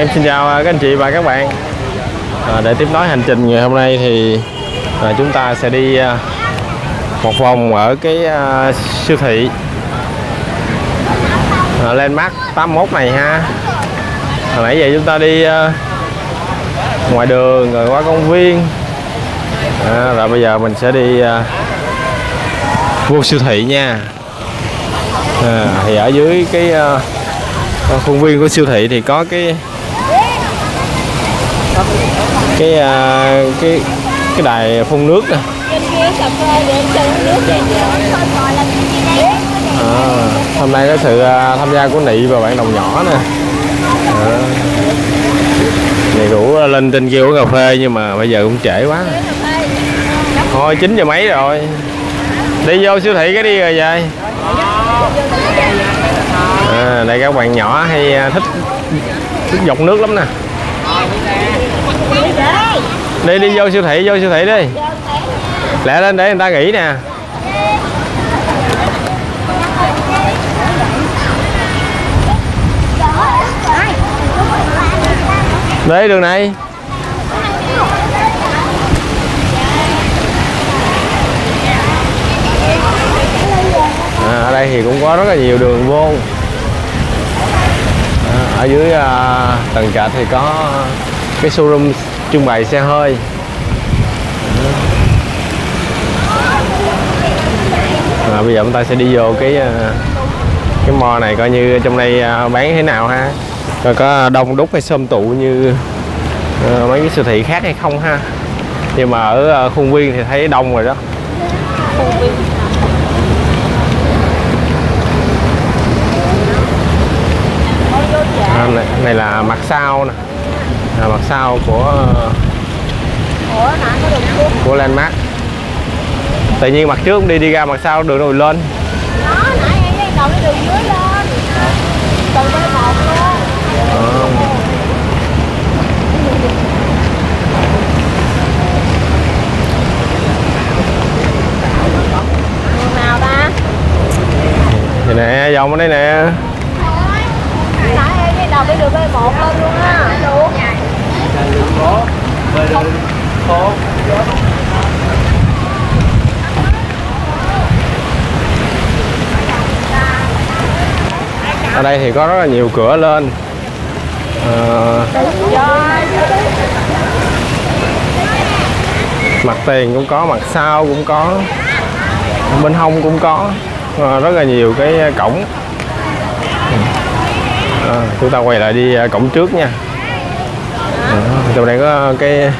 em xin chào các anh chị và các bạn. Để tiếp nối hành trình ngày hôm nay thì chúng ta sẽ đi một vòng ở cái siêu thị Landmark 81 này ha. Hồi nãy giờ chúng ta đi ngoài đường rồi qua công viên, rồi bây giờ mình sẽ đi vô siêu thị nha. Thì ở dưới cái khuôn viên của siêu thị thì có cái đài phun nước nè. Hôm nay có sự tham gia của Nị và bạn đồng nhỏ nè. Nị rủ lên trên kia uống cà phê nhưng mà bây giờ cũng trễ quá. Thôi 9 giờ mấy rồi. Đi vô siêu thị cái đi rồi vậy. Đây các bạn nhỏ hay thích dọc nước lắm nè. Đi vô siêu thị đi. Lẹ lên để người ta nghỉ nè. Đấy đường này. Ở đây thì cũng có rất là nhiều đường vô. Ở dưới tầng trệt thì có cái showroom trưng bày xe hơi. Bây giờ chúng ta sẽ đi vô cái mall này coi như trong đây bán thế nào ha, rồi có đông đúc hay xôm tụ như mấy cái siêu thị khác hay không ha. Nhưng mà ở khuôn viên thì thấy đông rồi đó. Này là mặt sau nè, mặt sau của Landmark. Tự nhiên mặt trước đi ra mặt sau đường đồi lên. Đó, nãy em đi đầu cái đường dưới lên. Từ bên một lên. Đường nào ta? Thì nè, vòng ở đây nè. Nãy em đi đầu cái đường B1 lên luôn á. Luôn. Đường số. Ở đây thì có rất là nhiều cửa lên. Mặt tiền cũng có, mặt sau cũng có, bên hông cũng có, rất là nhiều cái cổng. Chúng ta quay lại đi cổng trước nha. Trong đây có cái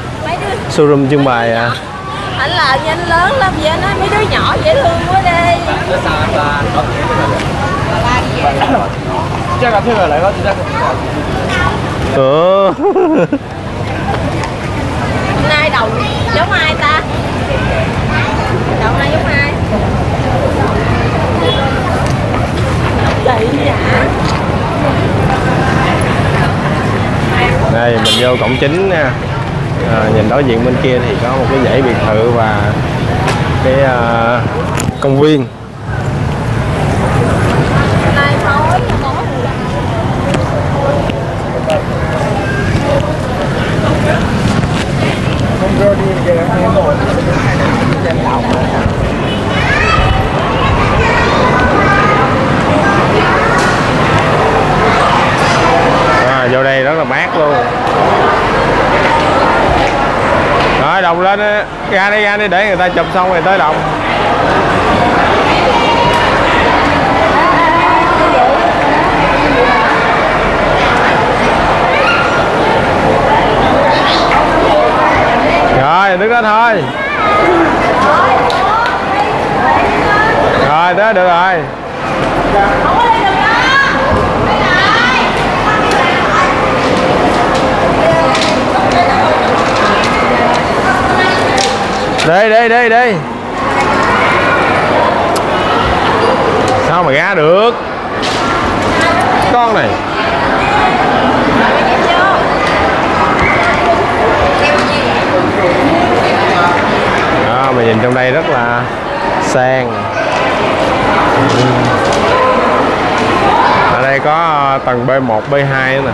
showroom trưng bày. Ảnh là nhanh lớn lắm vậy, nói mấy đứa nhỏ dễ thương quá đi. Nay đầu giống ai ta? Đầu nay giống ai? Chị dạ. Đây mình vô cổng chính nha. Nhìn đối diện bên kia thì có một cái dãy biệt thự và cái công viên. Vô đây rất là mát luôn. Rồi đồng lên ra đi để người ta chụp xong rồi tới đồng. Rồi đứng lên thôi. Rồi tới được rồi. Đi. Sao mà ra được? Con này. Đó, mà nhìn trong đây rất là sang. Ở đây có tầng B1, B2 nữa nè.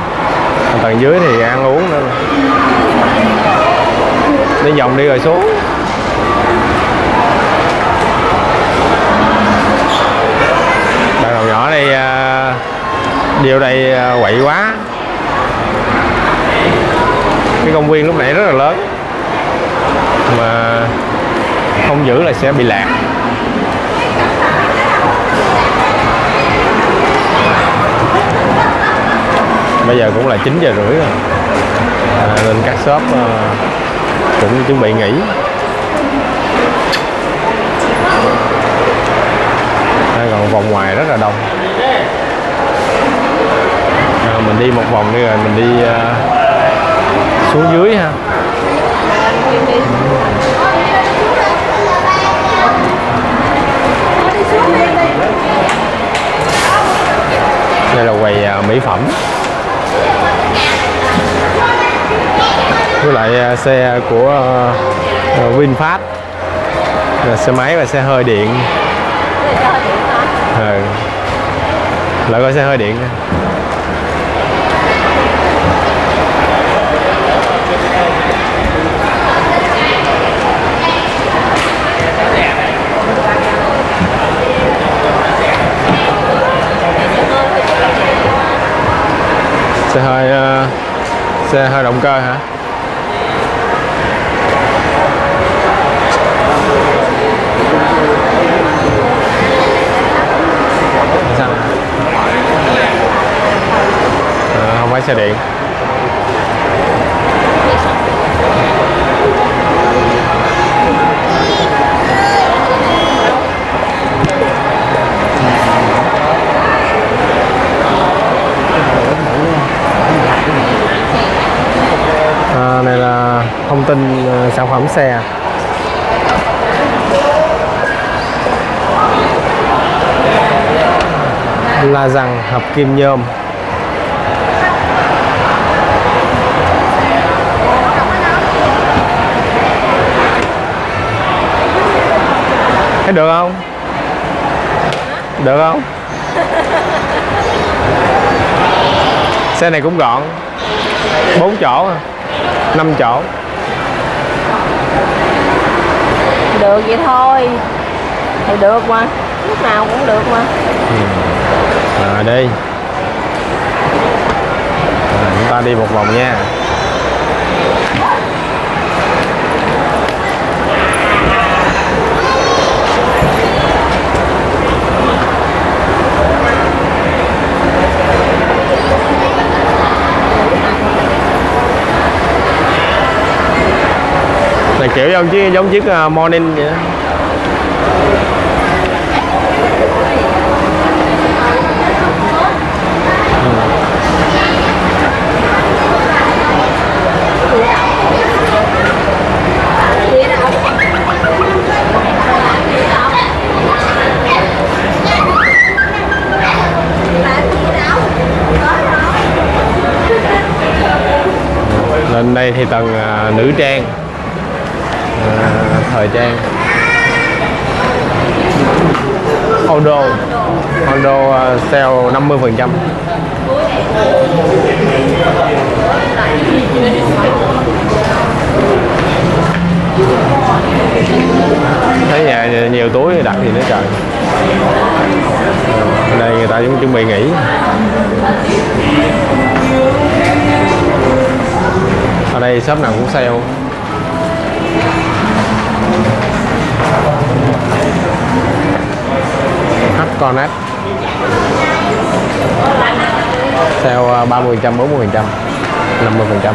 Tầng dưới thì ăn uống nữa. Đi vòng đi rồi xuống. Bạn đầu nhỏ đây điều đây quậy quá. Cái công viên lúc nãy rất là lớn mà không giữ là sẽ bị lạc. Bây giờ cũng là 9 giờ rưỡi rồi nên các shop cũng chuẩn bị nghỉ. Đây còn vòng ngoài rất là đông. Mình đi một vòng đi rồi mình đi xuống dưới ha. Đây là quầy mỹ phẩm với lại xe của VinFast, xe máy và xe hơi điện. Lại coi xe hơi điện nè. Xe hơi động cơ hả? Không phải xe điện. Này là thông tin sản phẩm xe. La răng hợp kim nhôm. Thấy được không? Được không? Xe này cũng gọn. 4 chỗ à. 5 chỗ. Được vậy thôi. Thì được mà. Lúc nào cũng được mà. Đi. Chúng ta đi một vòng nha. Kiểu giống chiếc morning vậy đó. Lên đây thì tầng nữ trang, thời trang. Odo sale 50%. Thấy nhà nhiều túi đặt gì nữa trời. Ở đây người ta cũng chuẩn bị nghỉ. Ở đây shop nào cũng sale. Connect sale 30%, 40%, 50%.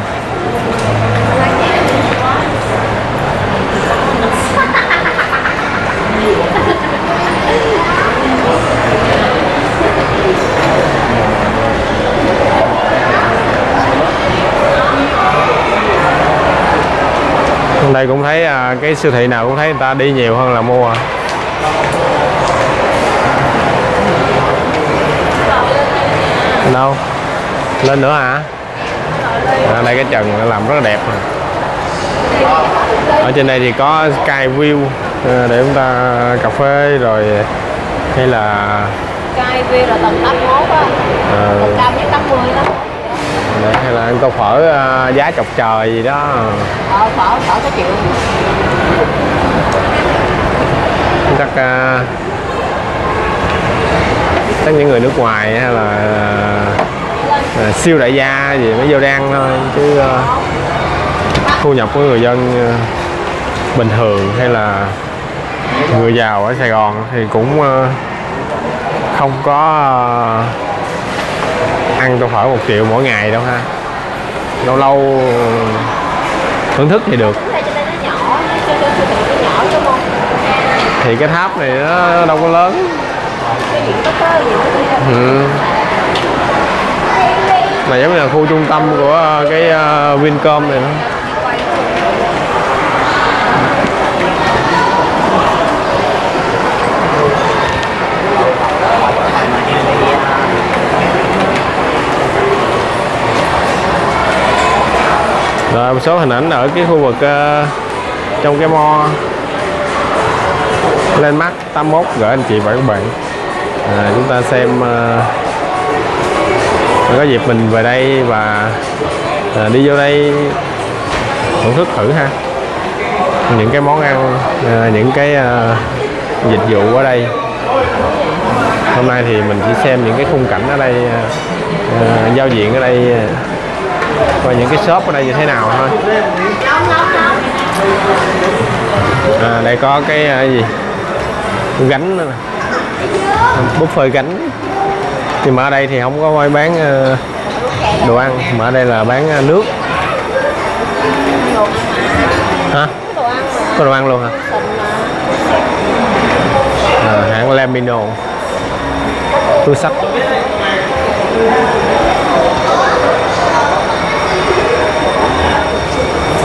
Hôm nay cũng thấy cái siêu thị nào cũng thấy người ta đi nhiều hơn là mua. Đâu lên nữa hả? Đây cái trần làm rất là đẹp. Ở trên đây thì có sky view để chúng ta cà phê rồi hay là sky view là tầng 81 á, tầng cao nhất 80 đó. Đấy, hay là ăn phở giá chọc trời gì đó. Phở cái kiểu chắc những người nước ngoài hay là siêu đại gia gì mới vô đang thôi, chứ thu nhập của người dân bình thường hay là người giàu ở Sài Gòn thì cũng không có ăn tô phở 1 triệu mỗi ngày đâu ha. Lâu lâu thưởng thức thì được. Thì cái tháp này nó đâu có lớn. Mà giống như là khu trung tâm của cái Vincom này đó. Rồi một số hình ảnh ở cái khu vực trong cái mall Landmark 81 gửi anh chị và các bạn. Chúng ta xem có dịp mình về đây và đi vô đây thưởng thức thử ha những cái món ăn, những cái dịch vụ ở đây. Hôm nay thì mình chỉ xem những cái khung cảnh ở đây, giao diện ở đây và những cái shop ở đây như thế nào thôi. Đây có cái gì gánh nữa nè, buffet gánh. Nhưng mà ở đây thì không có bán đồ ăn, mà ở đây là bán nước. Hả? Có đồ ăn luôn hả? Hãng Lemino, túi xách.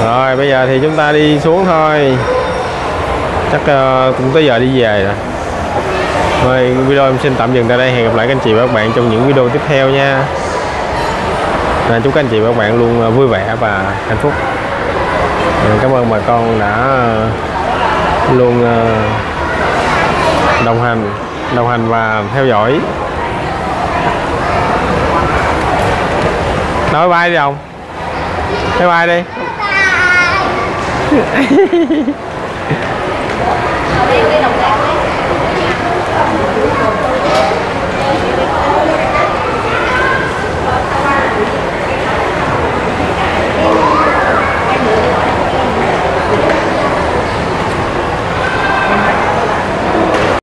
Rồi bây giờ thì chúng ta đi xuống thôi, chắc cũng tới giờ đi về rồi. Rồi video em xin tạm dừng tại đây, hẹn gặp lại các anh chị và các bạn trong những video tiếp theo nha. Chúc các anh chị và các bạn luôn vui vẻ và hạnh phúc. Cảm ơn bà con đã luôn đồng hành và theo dõi. Nói bye đi không? Bye bye đi. Bye.